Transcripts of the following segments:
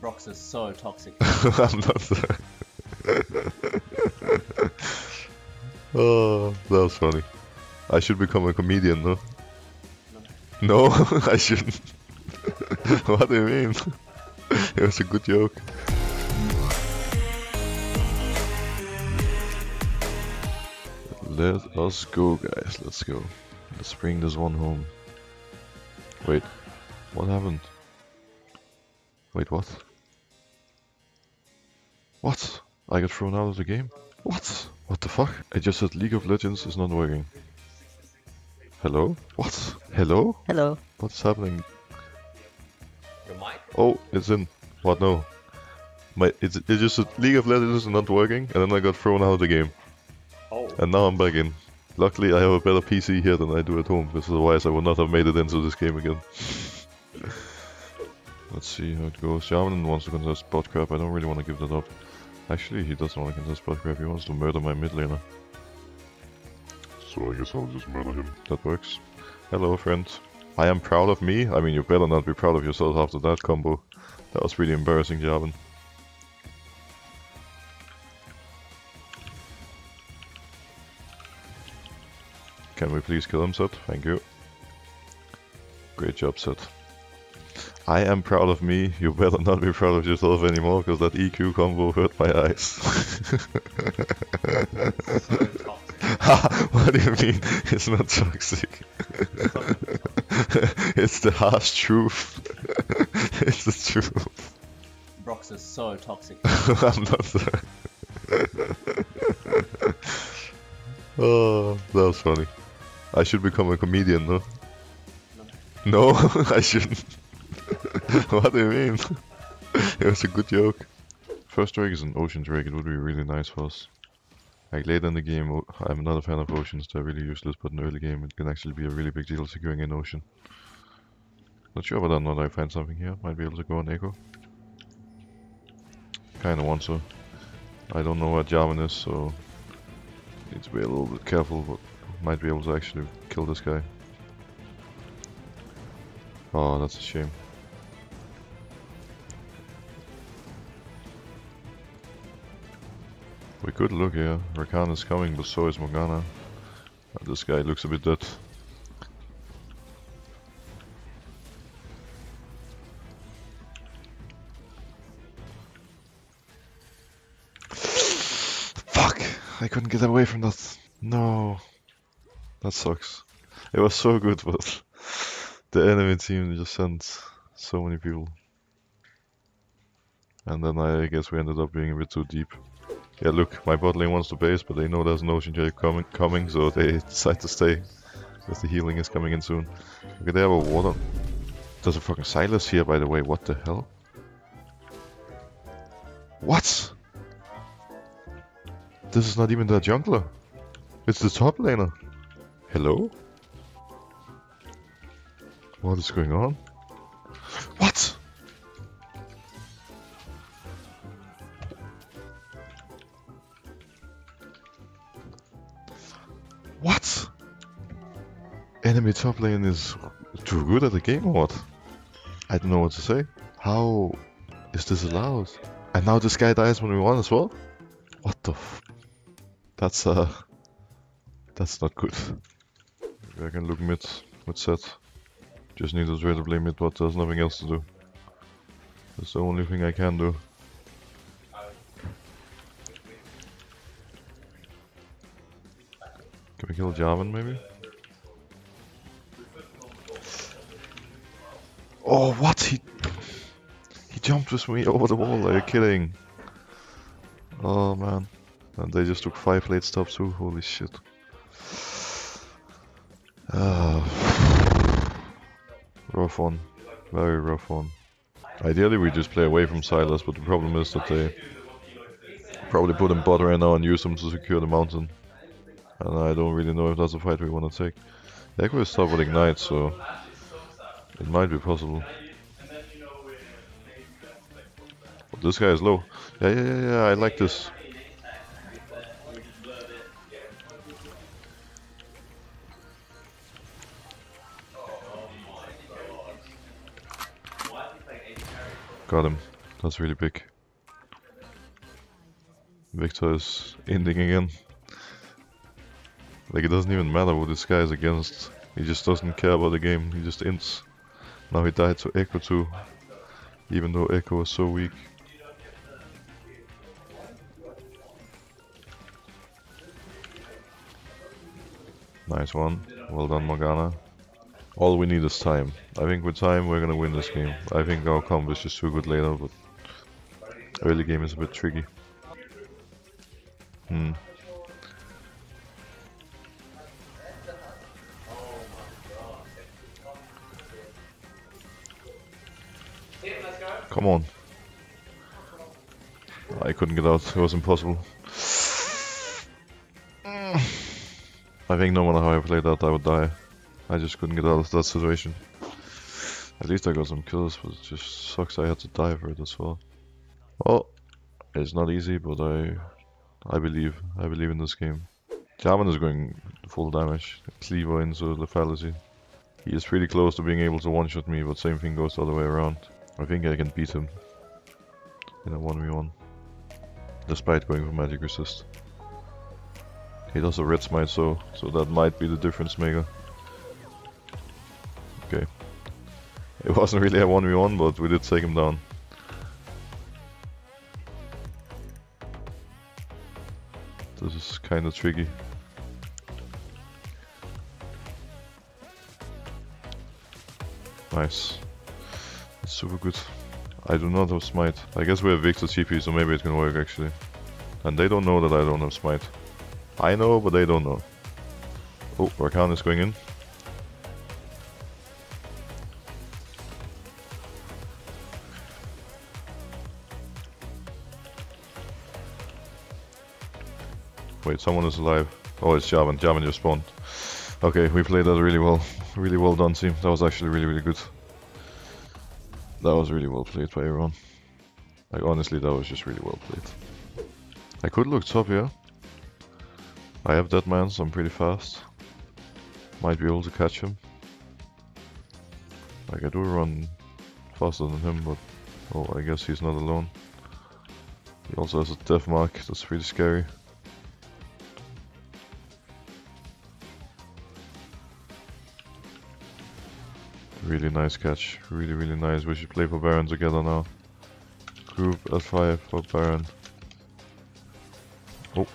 Brox is so toxic. I'm not sorry. Oh, that was funny. I should become a comedian, no? No, no? I shouldn't. What do you mean? It was a good joke. Let us go, guys. Let's go. Let's bring this one home. Wait, what happened? Wait, what? What? I got thrown out of the game? What? What the fuck? I just said League of Legends is not working. Hello? What? Hello? Hello. What's happening? Your mic? Oh, it's in. What? No. It just said League of Legends is not working, and then I got thrown out of the game. Oh. And now I'm back in. Luckily, I have a better PC here than I do at home, because otherwise I would not have made it into this game again. Let's see how it goes. Javin wants to contest spot crap. I don't really want to give that up. Actually, he doesn't want to contest spot crap. He wants to murder my mid laner. So I guess I'll just murder him. That works. Hello, friend. I am proud of me. I mean, you better not be proud of yourself after that combo. That was really embarrassing, Javin. Can we please kill him, Seth? Thank you. Great job, Seth. I am proud of me. You better not be proud of yourself anymore, because that EQ combo hurt my eyes. What do you mean? It's not toxic. It's the harsh truth. It's the truth. Brox is so toxic. I'm not sorry. Oh, that was funny. I should become a comedian, no? No, no? I shouldn't. What do you mean? It was a good joke. First drake is an ocean drake. It would be really nice for us. Like later in the game, I'm not a fan of oceans. They're really useless, but in the early game it can actually be a really big deal securing an ocean. Not sure whether or not I find something here. Might be able to go on Ekko. Kinda want to. I don't know where Jarvan is, so need to be a little bit careful, but might be able to actually kill this guy. Oh, that's a shame. We could look here. Rakan is coming, but so is Morgana. This guy looks a bit dead. Fuck! I couldn't get away from that. No. That sucks. It was so good, but the enemy team just sent so many people. And then I guess we ended up being a bit too deep. Yeah, look, my bot lane wants to base, but they know there's an ocean drake coming, so they decide to stay. Because the healing is coming in soon. Okay, they have a water. There's a fucking Silas here, by the way. What the hell? What? This is not even their jungler. It's the top laner. Hello? What is going on? What? What? Enemy top lane is too good at the game or what? I don't know what to say. How is this allowed? And now this guy dies when we won as well? What the f... That's not good. Maybe I can look mid with Seth. Just need to try to play mid, but there's nothing else to do. That's the only thing I can do. Can we kill Jarvan maybe? Oh, what? He jumped with me over the wall, are you kidding? Oh man. And they just took 5 late stops too, holy shit. Rough one. Very rough one. Ideally we just play away from Silas, but the problem is that they probably put him bot right now and use him to secure the mountain. And I don't really know if that's a fight we want to take. Ekko is top with Ignite, so it might be possible. But this guy is low. Yeah, I like this. Got him. That's really big. Viktor is ending again. Like, it doesn't even matter what this guy is against. He just doesn't care about the game, he just ints. Now he died to Ekko too, even though Ekko was so weak. Nice one, well done Morgana. All we need is time. I think with time we're gonna win this game. I think our comp is just too good later, but early game is a bit tricky. Come on. I couldn't get out, it was impossible. I think no matter how I played that, I would die. I just couldn't get out of that situation. At least I got some kills, but it just sucks I had to die for it as well. Well, it's not easy, but I believe in this game. Javin is going full damage, Cleaver into the fallacy. He is pretty close to being able to one-shot me, but same thing goes the other way around. I think I can beat him in a 1v1, despite going for magic resist. He does a red smite, so that might be the difference maker. Okay. It wasn't really a 1v1, but we did take him down. This is kinda tricky. Nice. That's super good. I do not have smite. I guess we have Viktor TP, so maybe it can work actually. And they don't know that I don't have smite. I know, but they don't know. Oh, Rakan is going in. Wait, someone is alive. Oh, it's Javin. Javin just spawned. Okay, we played that really well. Really well done, team. That was actually really, really good. That was really well played by everyone. Like, honestly, that was just really well played. I could look top here. I have that man, so I'm pretty fast. Might be able to catch him. Like, I do run faster than him, but... Oh, I guess he's not alone. He also has a death mark, that's pretty scary. Really nice catch, really, really nice. We should play for Baron together now. Group at 5 for Baron. Oh.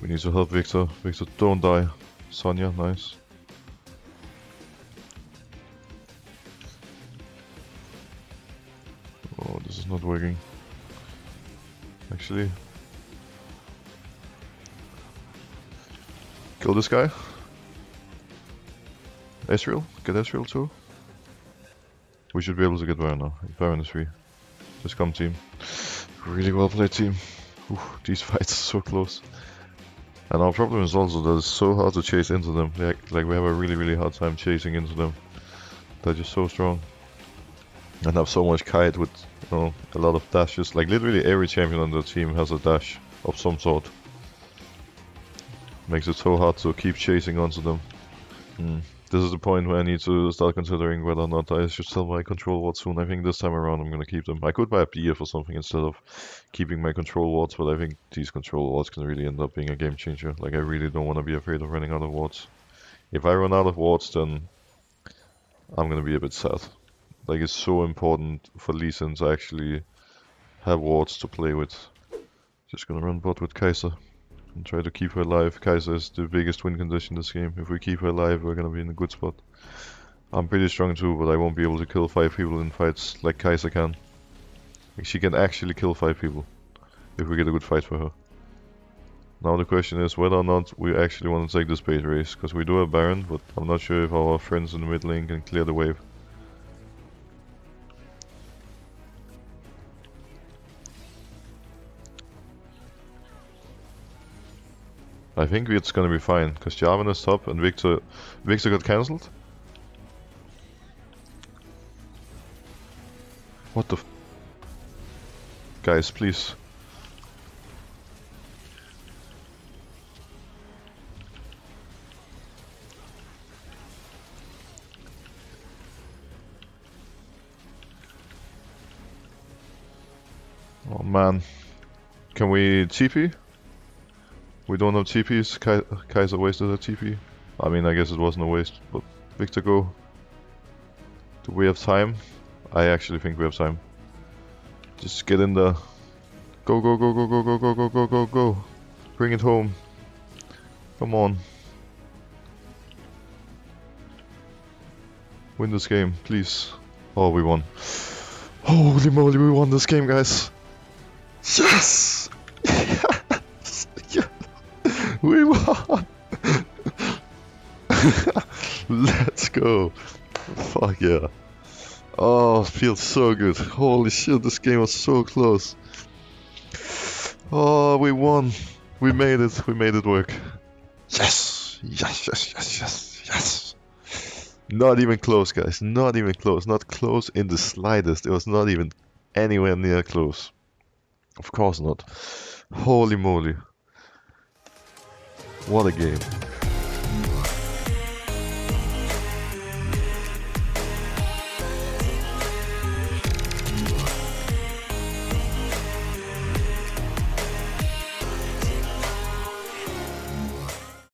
We need to help Viktor. Viktor, don't die. Sonya, nice. Oh, this is not working. Actually. Kill this guy. Ezreal, get Ezreal too. We should be able to get Baron now. Baron is free. Just come, team. Really well played, team. Ooh, these fights are so close. And our problem is also that it's so hard to chase into them. Like, we have a really, really hard time chasing into them. They're just so strong. And have so much kite with, you know, a lot of dashes. Like, literally every champion on the team has a dash of some sort. Makes it so hard to keep chasing onto them. This is the point where I need to start considering whether or not I should sell my control wards soon. I think this time around I'm gonna keep them. I could buy a PF or something instead of keeping my control wards, but I think these control wards can really end up being a game changer. Like, I really don't want to be afraid of running out of wards. If I run out of wards, then I'm gonna be a bit sad. Like, it's so important for Lee Sin to actually have wards to play with. Just gonna run bot with Kai'Sa and try to keep her alive. Kai'Sa is the biggest win condition this game. If we keep her alive, we're gonna be in a good spot. I'm pretty strong too, but I won't be able to kill 5 people in fights like Kai'Sa can. Like, she can actually kill 5 people if we get a good fight for her. Now the question is whether or not we actually want to take this bait race, because we do have Baron, but I'm not sure if our friends in the mid lane can clear the wave. I think it's gonna be fine, because Jarvan is top and Viktor got cancelled? What the f... Guys, please. Oh man. Can we TP? We don't have TPs. Kai'Sa wasted a TP. I mean, I guess it wasn't a waste, but Viktor, go. Do we have time? I actually think we have time. Just get in there. Go, go, go, go, go, go, go, go, go, go, go. Bring it home. Come on. Win this game, please. Oh, we won. Holy moly, we won this game, guys. Yes! Yes! Yes! We won! Let's go. Fuck yeah. Oh, it feels so good. Holy shit, this game was so close. Oh, we won. We made it. We made it work. Yes! Yes, yes, yes, yes, yes. Not even close, guys. Not even close. Not close in the slightest. It was not even anywhere near close. Of course not. Holy moly. What a game.